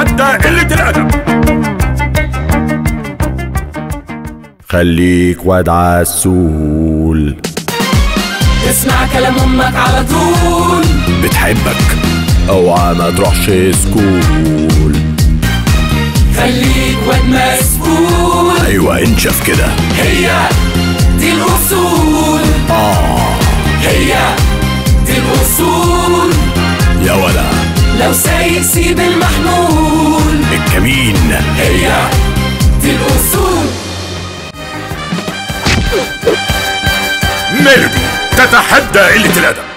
وحتى قلة الأدب. خليك واد عسول، اسمع كلام أمك على طول، بتحبك اوعى ما تروحش سكول. خليك واد مسؤول، ايوه انشف كده، هي دي الأصول. هي دي الأصول يا ولا، لو سايق سيب المحمول الكمين، هي دي الأصول. ميلودي تتحدى قلة الأدب.